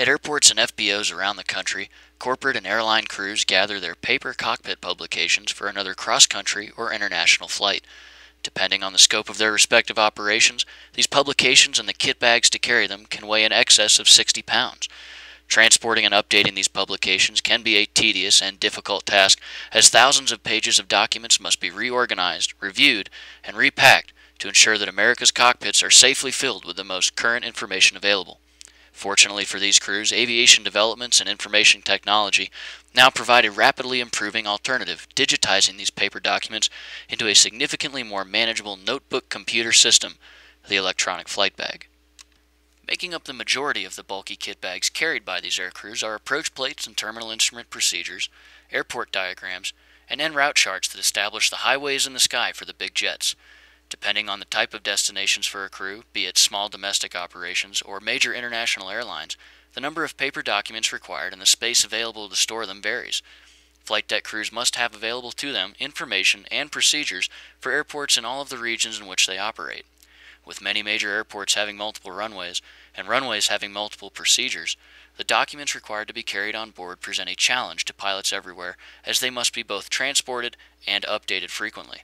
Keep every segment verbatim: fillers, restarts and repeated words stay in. At airports and F B Os around the country, corporate and airline crews gather their paper cockpit publications for another cross-country or international flight. Depending on the scope of their respective operations, these publications and the kit bags to carry them can weigh in excess of sixty pounds. Transporting and updating these publications can be a tedious and difficult task, as thousands of pages of documents must be reorganized, reviewed, and repacked to ensure that America's cockpits are safely filled with the most current information available. Fortunately for these crews, aviation developments and information technology now provide a rapidly improving alternative, digitizing these paper documents into a significantly more manageable notebook computer system, the electronic flight bag. Making up the majority of the bulky kit bags carried by these aircrews are approach plates and terminal instrument procedures, airport diagrams, and en route charts that establish the highways in the sky for the big jets. Depending on the type of destinations for a crew, be it small domestic operations or major international airlines, the number of paper documents required and the space available to store them varies. Flight deck crews must have available to them information and procedures for airports in all of the regions in which they operate. With many major airports having multiple runways, and runways having multiple procedures, the documents required to be carried on board present a challenge to pilots everywhere, as they must be both transported and updated frequently.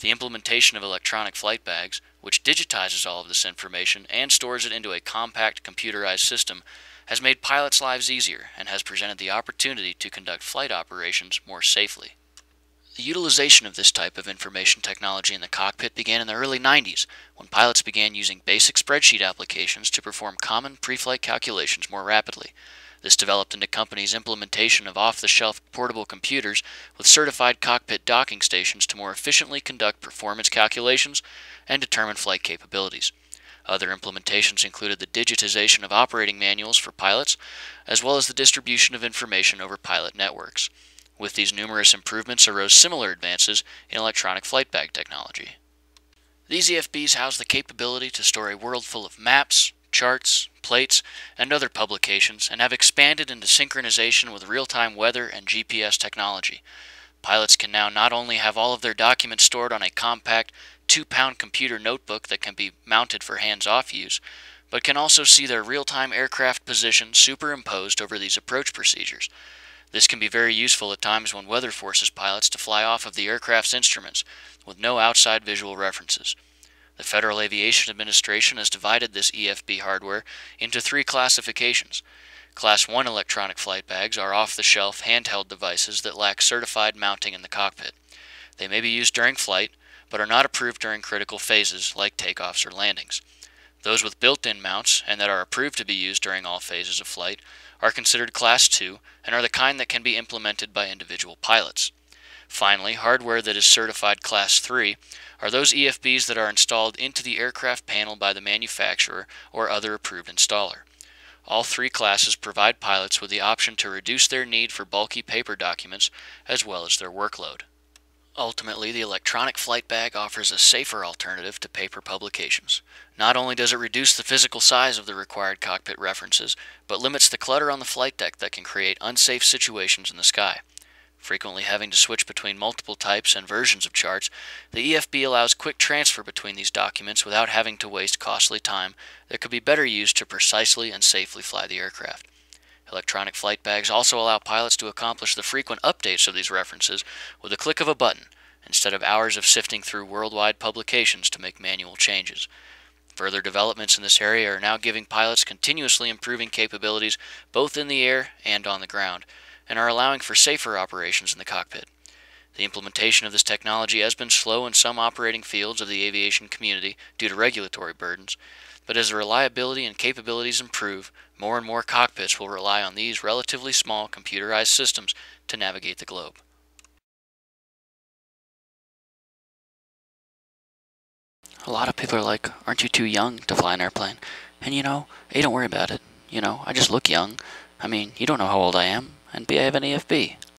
The implementation of electronic flight bags, which digitizes all of this information and stores it into a compact computerized system, has made pilots' lives easier and has presented the opportunity to conduct flight operations more safely. The utilization of this type of information technology in the cockpit began in the early nineties, when pilots began using basic spreadsheet applications to perform common pre-flight calculations more rapidly. This developed into companies' implementation of off-the-shelf portable computers with certified cockpit docking stations to more efficiently conduct performance calculations and determine flight capabilities. Other implementations included the digitization of operating manuals for pilots, as well as the distribution of information over pilot networks. With these numerous improvements arose similar advances in electronic flight bag technology. These E F Bs house the capability to store a world full of maps, charts, plates, and other publications, and have expanded into synchronization with real-time weather and G P S technology. Pilots can now not only have all of their documents stored on a compact two-pound computer notebook that can be mounted for hands-off use, but can also see their real-time aircraft position superimposed over these approach procedures. This can be very useful at times when weather forces pilots to fly off of the aircraft's instruments with no outside visual references. The Federal Aviation Administration has divided this E F B hardware into three classifications. Class one electronic flight bags are off-the-shelf handheld devices that lack certified mounting in the cockpit. They may be used during flight, but are not approved during critical phases like takeoffs or landings. Those with built-in mounts, and that are approved to be used during all phases of flight, are considered Class two and are the kind that can be implemented by individual pilots. Finally, hardware that is certified Class three are those E F Bs that are installed into the aircraft panel by the manufacturer or other approved installer. All three classes provide pilots with the option to reduce their need for bulky paper documents as well as their workload. Ultimately, the electronic flight bag offers a safer alternative to paper publications. Not only does it reduce the physical size of the required cockpit references, but limits the clutter on the flight deck that can create unsafe situations in the sky. Frequently having to switch between multiple types and versions of charts, the E F B allows quick transfer between these documents without having to waste costly time that could be better used to precisely and safely fly the aircraft. Electronic flight bags also allow pilots to accomplish the frequent updates of these references with a click of a button, instead of hours of sifting through worldwide publications to make manual changes. Further developments in this area are now giving pilots continuously improving capabilities both in the air and on the ground, and are allowing for safer operations in the cockpit. The implementation of this technology has been slow in some operating fields of the aviation community due to regulatory burdens, but as the reliability and capabilities improve, more and more cockpits will rely on these relatively small computerized systems to navigate the globe. A lot of people are like, aren't you too young to fly an airplane? And you know, hey, don't worry about it. You know, I just look young. I mean, you don't know how old I am. And B, I have an E F B.